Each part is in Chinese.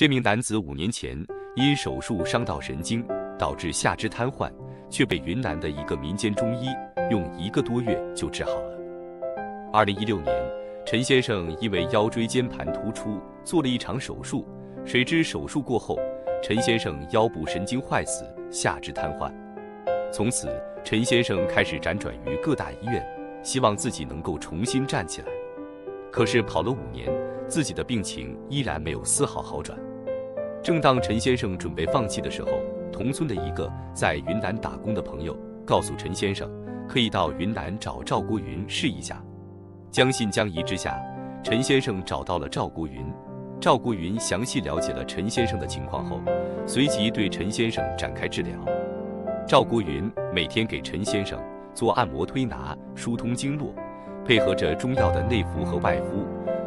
这名男子5年前因手术伤到神经，导致下肢瘫痪，却被云南的一个民间中医用1个多月就治好了。2016年，陈先生因为腰椎间盘突出做了一场手术，谁知手术过后，陈先生腰部神经坏死，下肢瘫痪。从此，陈先生开始辗转于各大医院，希望自己能够重新站起来。可是跑了5年，自己的病情依然没有丝毫好转。正当陈先生准备放弃的时候，同村的一个在云南打工的朋友告诉陈先生，可以到云南找赵国云试一下。将信将疑之下，陈先生找到了赵国云。赵国云详细了解了陈先生的情况后，随即对陈先生展开治疗。赵国云每天给陈先生做按摩推拿，疏通经络，配合着中药的内服和外敷，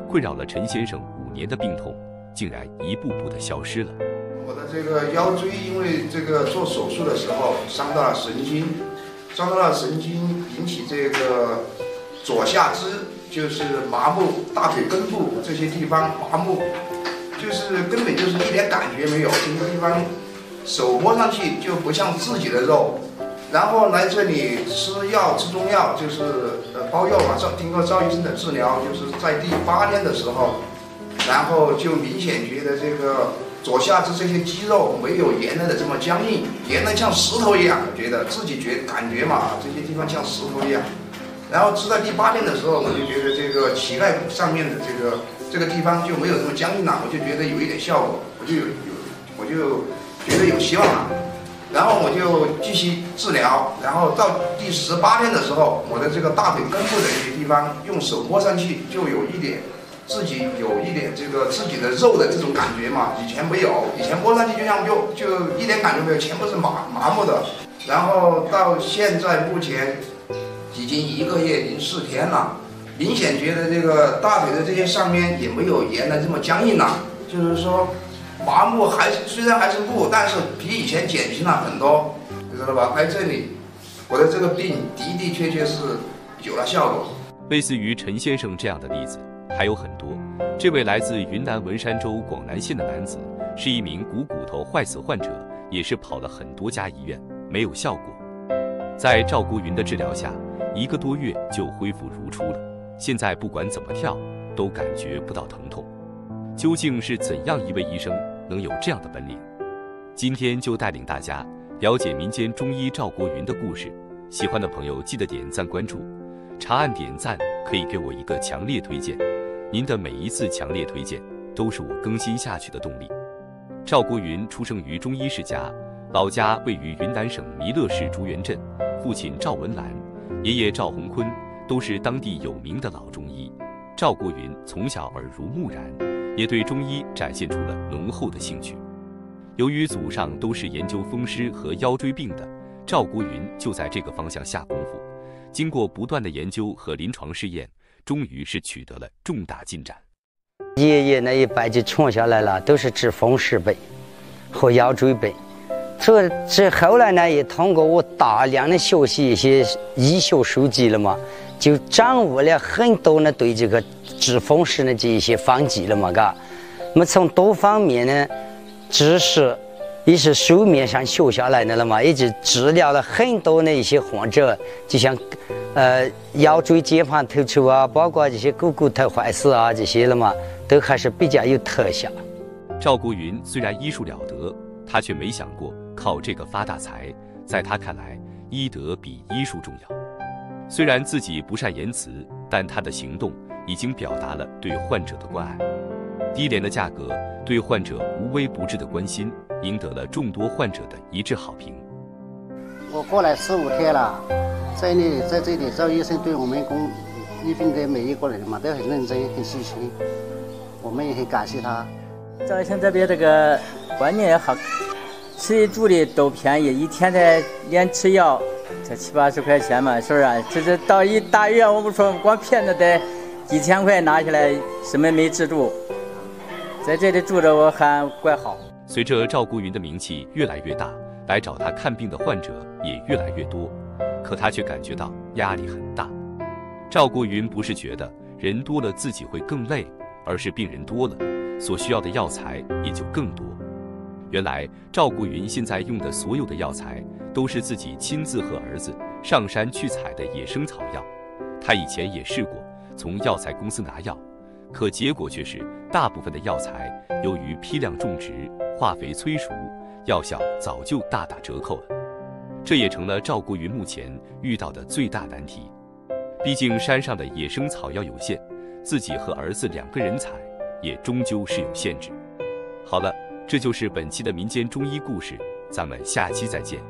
困扰了陈先生5年的病痛竟然一步步的消失了。我的这个腰椎因为这个做手术的时候伤到了神经，伤到了神经引起这个左下肢就是麻木，大腿根部这些地方麻木，就是根本就是一点感觉没有，这个地方手摸上去就不像自己的肉。然后来这里吃药吃中药，就是包药嘛。经过赵医生的治疗，就是在第8天的时候，然后就明显觉得这个左下肢这些肌肉没有原来的这么僵硬，原来像石头一样，觉得自己感觉嘛，这些地方像石头一样。然后吃到第8天的时候，我就觉得这个膝盖上面的这个地方就没有这么僵硬了，我就觉得有一点效果，我就觉得有希望了。然后我就继续治疗，然后到第18天的时候，我的这个大腿根部的一些地方用手摸上去就有一点自己的肉的这种感觉嘛，以前没有，以前摸上去就一点感觉没有，全部是麻木的。然后到现在目前已经1个月04天了，明显觉得这个大腿的这些上面也没有原来这么僵硬了，就是说麻木还是虽然还是木，但是比以前减轻了很多，你知道吧？来这里，我的这个病的确是有了效果。类似于陈先生这样的例子还有很多。这位来自云南文山州广南县的男子是一名骨头坏死患者，也是跑了很多家医院没有效果。在赵国云的治疗下，1个多月就恢复如初了。现在不管怎么跳都感觉不到疼痛。究竟是怎样一位医生能有这样的本领？今天就带领大家了解民间中医赵国云的故事。喜欢的朋友记得点赞关注，长按点赞可以给我一个强烈推荐，您的每一次强烈推荐都是我更新下去的动力。赵国云出生于中医世家，老家位于云南省弥勒市竹园镇，父亲赵文兰，爷爷赵洪坤都是当地有名的老中医。赵国云从小耳濡目染，也对中医展现出了浓厚的兴趣。由于祖上都是研究风湿和腰椎病的，赵国云就在这个方向下功夫。经过不断的研究和临床试验，终于是取得了重大进展。爷爷那一辈就传下来了，都是治风湿病和腰椎病。这后来呢，也通过我大量的学习一些医学书籍了嘛，就掌握了很多呢对这个治风湿的这一些方剂了嘛，嘎。我们从多方面呢知识也是书面上学下来的了嘛，也就治疗了很多的一些患者，就像腰椎间盘突出啊，包括这些骨头坏死啊这些了嘛，都还是比较有特效。赵国云虽然医术了得，他却没想过靠这个发大财。在他看来，医德比医术重要。虽然自己不善言辞，但他的行动已经表达了对患者的关爱。低廉的价格，对患者无微不至的关心，赢得了众多患者的一致好评。我过来15天了，在这里赵医生对我们医病的每一个人嘛都很认真很细心，我们也很感谢他。赵医生这边这个环境也好，吃住的都便宜，一天才连吃药才70、80块钱嘛，是不是啊？这到一大医院，我不说，光骗子得几千块拿下来，什么没治住，在这里住着我还怪好。随着赵国云的名气越来越大，来找他看病的患者也越来越多，可他却感觉到压力很大。赵国云不是觉得人多了自己会更累，而是病人多了，所需要的药材也就更多。原来赵顾云现在用的所有的药材，都是自己亲自和儿子上山去采的野生草药。他以前也试过从药材公司拿药，可结果却是大部分的药材由于批量种植、化肥催熟，药效早就大打折扣了。 这也成了赵顾云目前遇到的最大难题。毕竟山上的野生草药有限，自己和儿子2个人采也终究是有限制。好了，这就是本期的民间中医故事，咱们下期再见。